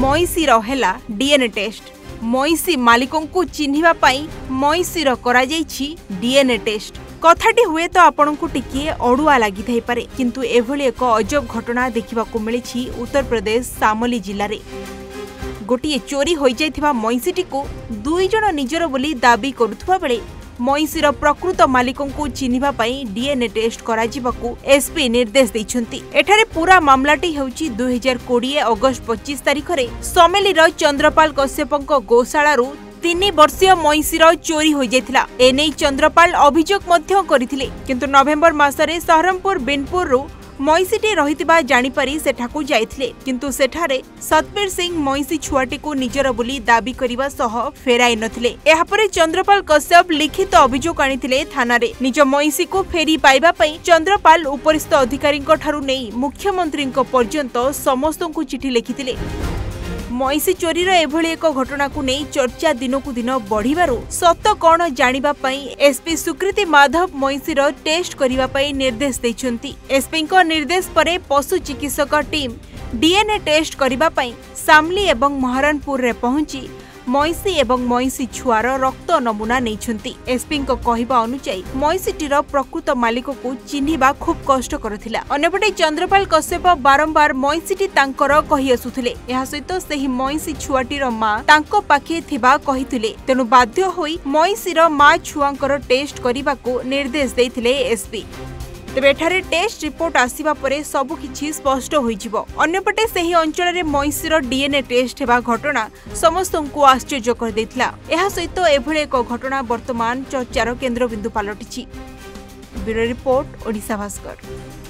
मईसीर है DNA test. मईसी मालिकों को चिन्हिबा पाई मईसीर करा जायछि डीएनए टेस्ट। कथाटी हुए तो आपण को टिकिए अड़ुआ लगी थाई पारे, किंतु एभली एक अजब घटना देखा मिली उत्तर प्रदेश सामली जिले। गोटे चोरी हो जाइथिबा मईसीटी को दुई जण निजर बोली दाबी करुथुबा बेले मईसीर प्रकृत मालिकों को चिन्हिबा पाई डीएनए टेस्ट करा जिबाकू एसपी निर्देश दैछन्ती। एठारे पूरा मामलाटी हेउची 2020 अगस्त 25 तारिख रे समेली रो चंद्रपाल कश्यपंको गौशालारू 3 वर्षीय मईसीर चोरी हो जाइथिला। एने चंद्रपाल अभियोग मध्य करथिले, किंतु नवेम्बर मासरे सहरमपुर बिनपुर रू मईसीटी रहितिबा जानिपारी सेठाकू जाइथिले, किंतु सेठारे सतबीर सिंह मईसी छुआटी को निजर बोली दाबी करिबा सह फेराई नथिले। एहापरे चंद्रपाल कश्यप लिखित अभियोग आनिथिले थाना रे। निज मईसी को फेरी पाइबा पई चंद्रपाल उपरिस्थ अधिकारींको ठारू नेई मुख्यमंत्रींको पर्यंत समस्तंकु चिठी लिखिथिले। मईसी चोरीर एभली एक घटना को नहीं चर्चा दिनकू दिन बढ़िबारु सत कौन जानिबा पई एसपी सुकृति माधव मईसीर टेस्ट करिबा पई निर्देश दैछन्ती। एसपी को निर्देश परे पशु चिकित्सक टीम डीएनए टेस्ट करिबा पई सामली एवं महरानपुर रे पहुंची मईसी एवं मईसी छुआर रक्त नमूना नहींछन्ती। एसपी को कहवा अनुसार मईसीटीर प्रकृत मालिक को चिन्हिबा खूब कष्ट करथिला। अन्यपटे चंद्रपाल कश्यप बारंबार मईसीटी तांकर कहि आसुथिले। एहा सहित सेही मईसी छुआटीर मां तांको पाखे थिबा कहिथिले, तेनु बाध्य होई मईसीर मां छुआंकर टेस्ट करिबाको निर्देश दैथिले एसपी। तेबे एठारे टेस्ट रिपोर्ट आसीबा परे सबु किछि स्पष्ट होई जिवो। अन्यपटे सेही अंचल रे मईसीर डीएनए टेस्ट हेबा घटना समस्तंकु आश्चर्य कर दैथिला। एहा सहित एभले एक घटना वर्तमान चर्चार केंद्रबिंदु पालटिछि। Bureau report, Odisha Bhaskar.